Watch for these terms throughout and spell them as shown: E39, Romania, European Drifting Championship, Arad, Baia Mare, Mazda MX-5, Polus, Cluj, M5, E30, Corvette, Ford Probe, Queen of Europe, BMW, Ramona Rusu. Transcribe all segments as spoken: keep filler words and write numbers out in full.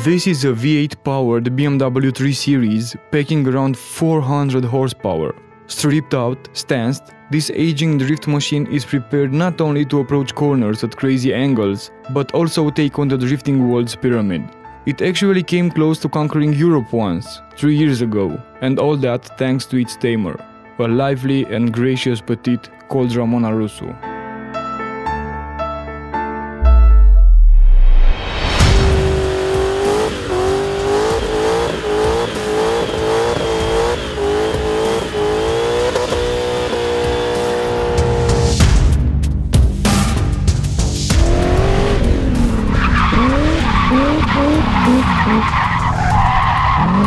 This is a V eight powered B M W three series packing around four hundred horsepower. Stripped out, stanced, this aging drift machine is prepared not only to approach corners at crazy angles, but also take on the drifting world's pyramid. It actually came close to conquering Europe once, three years ago, and all that thanks to its tamer, a lively and gracious petite called Ramona Rusu.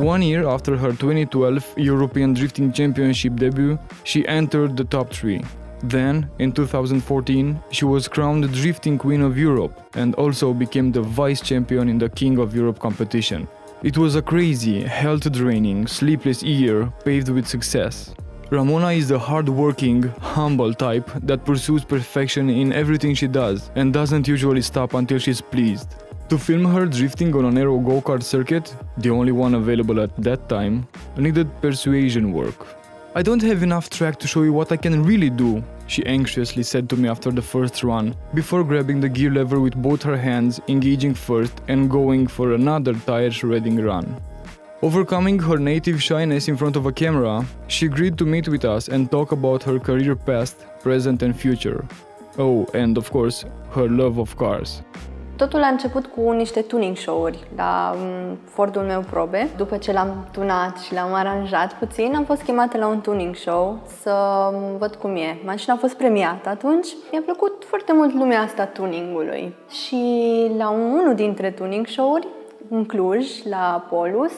One year after her twenty twelve European Drifting Championship debut, she entered the top three. Then, in two thousand fourteen, she was crowned Drifting Queen of Europe and also became the vice champion in the King of Europe competition. It was a crazy, health-draining, sleepless year paved with success. Ramona is the hard-working, humble type that pursues perfection in everything she does and doesn't usually stop until she's pleased. To film her drifting on a narrow go-kart circuit, the only one available at that time, needed persuasion work. "I don't have enough track to show you what I can really do," she anxiously said to me after the first run, before grabbing the gear lever with both her hands, engaging first and going for another tire-shredding run. Overcoming her native shyness in front of a camera, she agreed to meet with us and talk about her career past, present and future. Oh, and of course, her love of cars. Totul a început cu niște tuning show-uri la Fordul meu Probe. După ce l-am tunat și l-am aranjat puțin, am fost chemată la un tuning show să văd cum e. Mașina a fost premiată atunci. Mi-a plăcut foarte mult lumea asta tuningului. Și la unul dintre tuning show-uri, în Cluj, la Polus,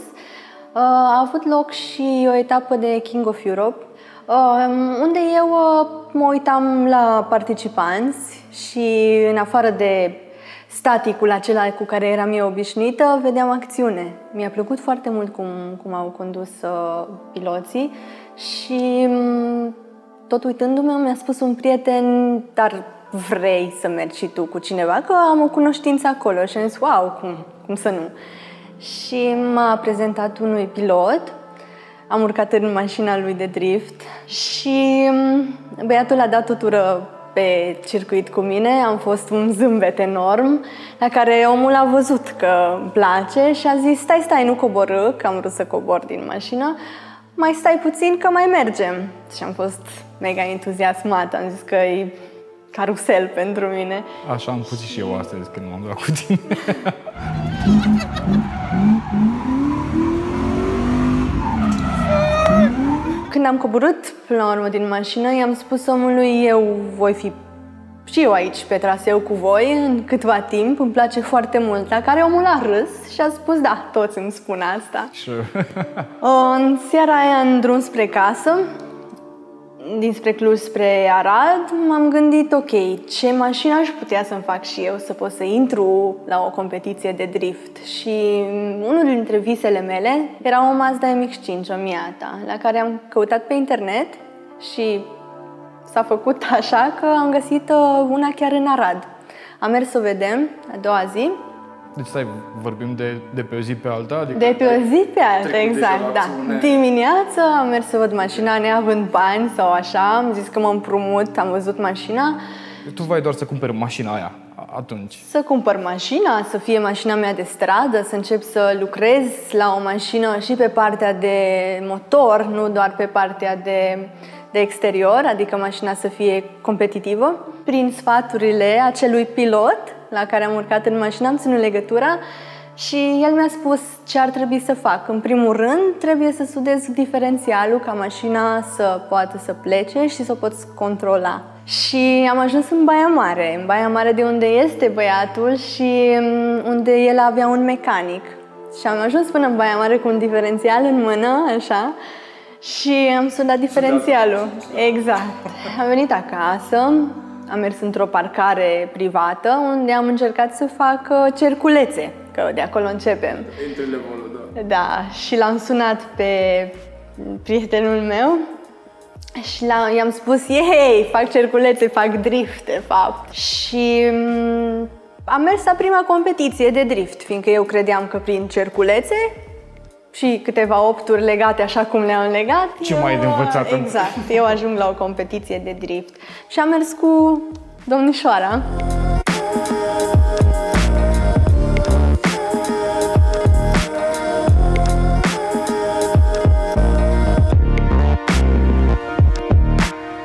a avut loc și o etapă de King of Europe, unde eu mă uitam la participanți și, în afară de staticul acela cu care eram eu obișnuită, vedeam acțiune. Mi-a plăcut foarte mult cum, cum au condus uh, piloții și, tot uitându-mă, mi-a spus un prieten: "Dar vrei să mergi și tu cu cineva? Că am o cunoștință acolo." Și am zis: "Wow, cum, cum să nu?" Și m-a prezentat unui pilot. Am urcat în mașina lui de drift și băiatul a dat tutură pe circuit cu mine. Am fost un zâmbet enorm, la care omul a văzut că îmi place și a zis: "Stai, stai, nu coborâ", că am vrut să cobor din mașină. "Mai stai puțin, că mai mergem." Și am fost mega entuziasmată, am zis că e carusel pentru mine. Așa am pus și eu astăzi când m-am luat cu tine. Când am coborât până la urmă din mașină, i-am spus omului: "Eu voi fi și eu aici pe traseu cu voi în câtva timp, îmi place foarte mult." La care omul a râs și a spus: "Da, toți îmi spun asta." Sure. În seara aia, în drum spre casă, dinspre Cluj spre Arad, m-am gândit: ok, ce mașină aș putea să-mi fac și eu să pot să intru la o competiție de drift? Și unul dintre visele mele era o Mazda M X cinci, o Miata, la care am căutat pe internet și s-a făcut așa că am găsit una chiar în Arad. Am mers să o vedem a doua zi Deci stai, vorbim de, de pe o zi pe alta? Adică de pe o zi pe alta, exact, da. Dimineața am mers să văd mașina neavând bani sau așa, am zis că mă împrumut, am văzut mașina. Tu vai doar să cumperi mașina aia atunci? Să cumpăr mașina, să fie mașina mea de stradă, să încep să lucrez la o mașină și pe partea de motor, nu doar pe partea de... de exterior, adică mașina să fie competitivă. Prin sfaturile acelui pilot la care am urcat în mașină, am ținut legătura și el mi-a spus ce ar trebui să fac. În primul rând, trebuie să studez diferențialul ca mașina să poată să plece și să o poți controla. Și am ajuns în Baia Mare, în Baia Mare de unde este băiatul și unde el avea un mecanic. Și am ajuns până în Baia Mare cu un diferențial în mână, așa, și am sunat diferențialul. Exact. Am venit acasă, am mers într-o parcare privată unde am încercat să fac cerculețe, că de acolo începem. Da. Da, și l-am sunat pe prietenul meu și i-am spus, ei, fac cerculețe, fac drift, de fapt. Și am mers la prima competiție de drift, fiindcă eu credeam că prin cerculețe și câteva opturi legate așa cum le-am legat. Ce eu... mai de învățat? Exact, eu ajung la o competiție de drift și am mers cu domnișoara.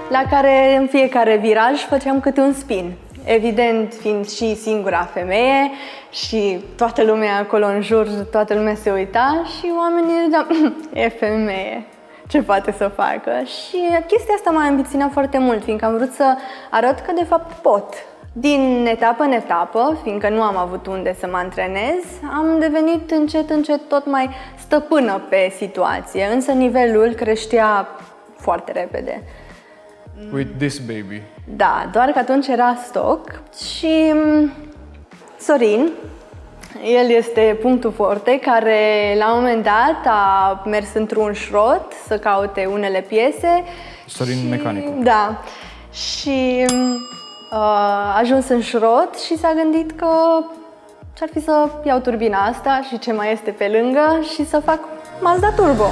La care în fiecare viraj făceam câte un spin. Evident, fiind și singura femeie și toată lumea acolo în jur, toată lumea se uita și oamenii, da, e femeie, ce poate să facă? Și chestia asta m-a ambiționat foarte mult, fiindcă am vrut să arăt că de fapt pot. Din etapă în etapă, fiindcă nu am avut unde să mă antrenez, am devenit încet, încet tot mai stăpână pe situație, însă nivelul creștea foarte repede. With this baby. Da, doar că atunci era stock și Sorin, el este punctul forte, care la un moment dat a mers într-un șrot să caute unele piese. Sorin și, mecanicul. Da, și a ajuns în șrot și s-a gândit că ce-ar fi să iau turbina asta și ce mai este pe lângă și să fac Mazda Turbo.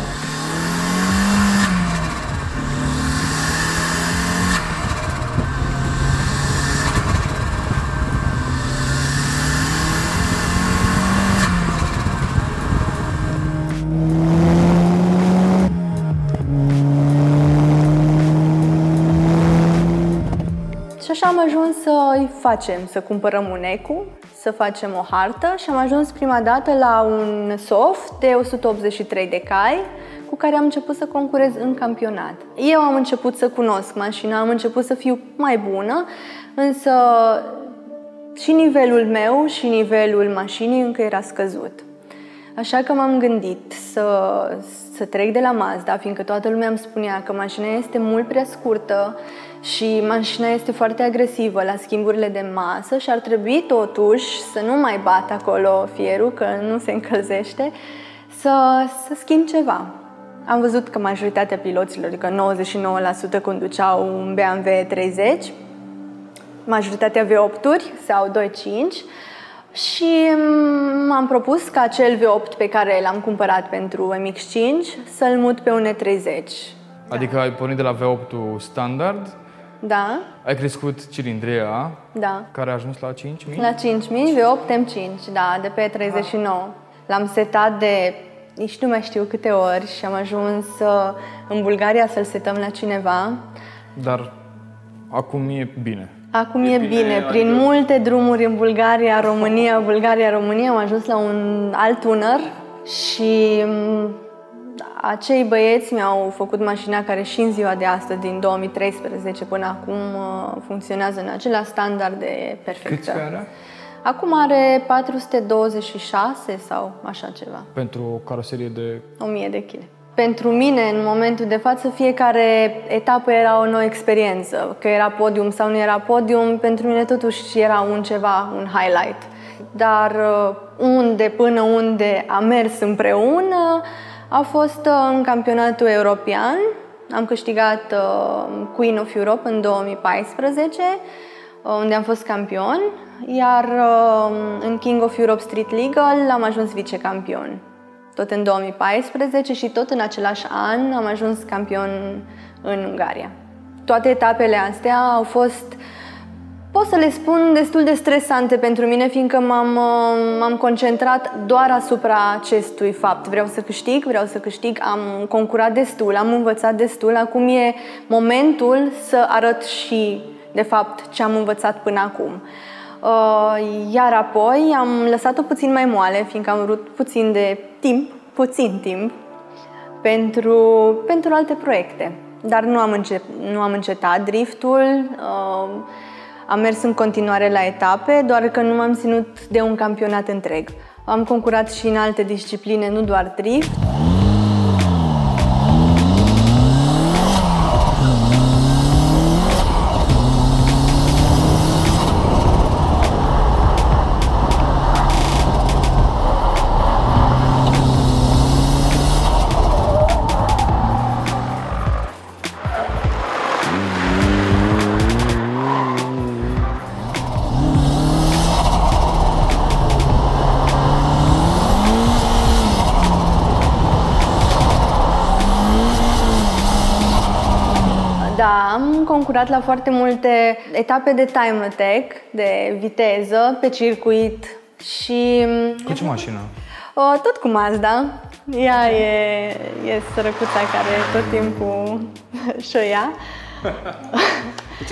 Și am ajuns să îi facem, să cumpărăm un ecu, să facem o hartă și am ajuns prima dată la un soft de o sută optzeci și trei de cai cu care am început să concurez în campionat. Eu am început să cunosc mașina, am început să fiu mai bună, însă și nivelul meu și nivelul mașinii încă era scăzut. Așa că m-am gândit să, să trec de la Mazda, fiindcă toată lumea îmi spunea că mașina este mult prea scurtă și mașina este foarte agresivă la schimburile de masă și ar trebui totuși să nu mai bat acolo fierul, că nu se încălzește, să, să schimb ceva. Am văzut că majoritatea piloților, adică nouăzeci și nouă la sută conduceau un B M W trei zero, majoritatea V opt-uri sau doi cinci, și m-am propus ca acel V opt pe care l-am cumpărat pentru M X cinci să-l mut pe un E treizeci. Adică da. Ai pornit de la V opt-ul standard, da. Ai crescut cilindria, da. Care a ajuns la cinci mii? La cinci mii, V opt M cinci, da, de pe treizeci și nouă. Ah. L-am setat de nici nu mai știu câte ori și am ajuns în Bulgaria să-l setăm la cineva. Dar acum e bine. Acum e, e bine, bine. Prin adică... multe drumuri în Bulgaria, România, Bulgaria, România, am ajuns la un alt tuner și acei băieți mi-au făcut mașina care și în ziua de astăzi, din două mii treisprezece până acum, funcționează în același standard de perfectă. Câți are? Acum are patru sute douăzeci și șase sau așa ceva. Pentru o caroserie de... o mie de kg. Pentru mine, în momentul de față, fiecare etapă era o nouă experiență. Că era podium sau nu era podium, pentru mine totuși era un ceva, un highlight. Dar unde până unde am mers împreună a fost în campionatul european. Am câștigat Queen of Europe în două mii paisprezece, unde am fost campion, iar în King of Europe Street Legal am ajuns vicecampion, tot în două mii paisprezece, și tot în același an am ajuns campion în Ungaria. Toate etapele astea au fost, pot să le spun, destul de stresante pentru mine, fiindcă m-am concentrat doar asupra acestui fapt. Vreau să câștig, vreau să câștig, am concurat destul, am învățat destul, acum e momentul să arăt și, de fapt, ce am învățat până acum. Iar apoi am lăsat-o puțin mai moale, fiindcă am vrut puțin de timp, puțin timp, pentru, pentru alte proiecte. Dar nu am, încep, nu am încetat driftul, am mers în continuare la etape, doar că nu m-am ținut de un campionat întreg. Am concurat și în alte discipline, nu doar drift. Am concurat la foarte multe etape de time attack, de viteză, pe circuit și... Cu ce mașină? Tot cu Mazda. Ea e, e sărăcuța care tot timpul și-o ia. Deci,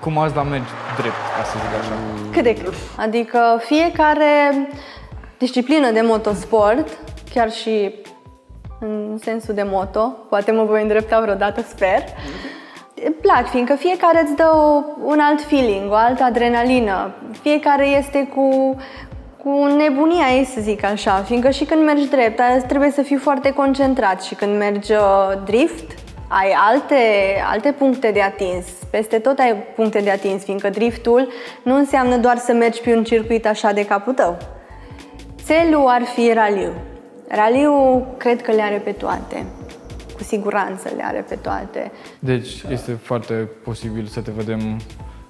cu Mazda mergi drept, ca să zic așa. Cât de cât. Adică fiecare disciplină de motosport, chiar și în sensul de moto, poate mă voi îndrepta vreodată, sper, plac, fiindcă fiecare îți dă o, un alt feeling, o altă adrenalină. Fiecare este cu, cu nebunia ei, să zic așa, fiindcă și când mergi drept, trebuie să fii foarte concentrat, și când mergi drift, ai alte, alte puncte de atins. Peste tot ai puncte de atins, fiindcă driftul nu înseamnă doar să mergi pe un circuit așa de capul tău. Țelul ar fi raliu. Raliu cred că le are pe toate. Cu siguranță le are pe toate. Deci este foarte posibil să te vedem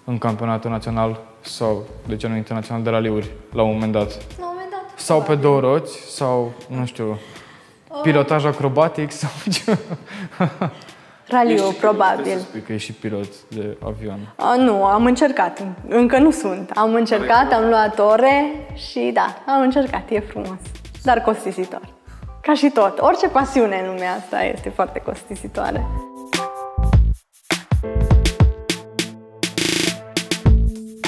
în campionatul național sau, de ce nu, internațional de raliuri, la un moment dat. La un moment dat. Sau pe două roți, sau, nu știu, pilotaj acrobatic sau ce... Raliu, probabil. Spui că ești și pilot de avion. A, nu, am încercat. Încă nu sunt. Am încercat, am luat ore și da, am încercat, e frumos. Dar costisitor. Ca și tot. Orice pasiune în lumea asta este foarte costisitoare.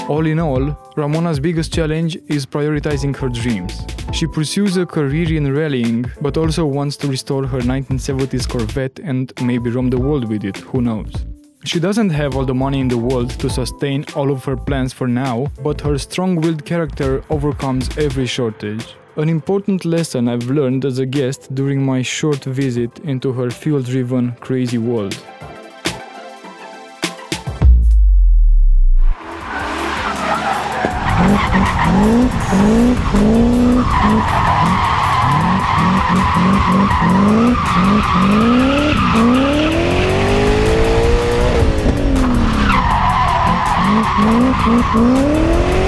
All in all, Ramona's biggest challenge is prioritizing her dreams. She pursues a career in rallying, but also wants to restore her nineteen seventies Corvette and maybe roam the world with it, who knows. She doesn't have all the money in the world to sustain all of her plans for now, but her strong-willed character overcomes every shortage. An important lesson I've learned as a guest during my short visit into her fuel-driven, crazy world.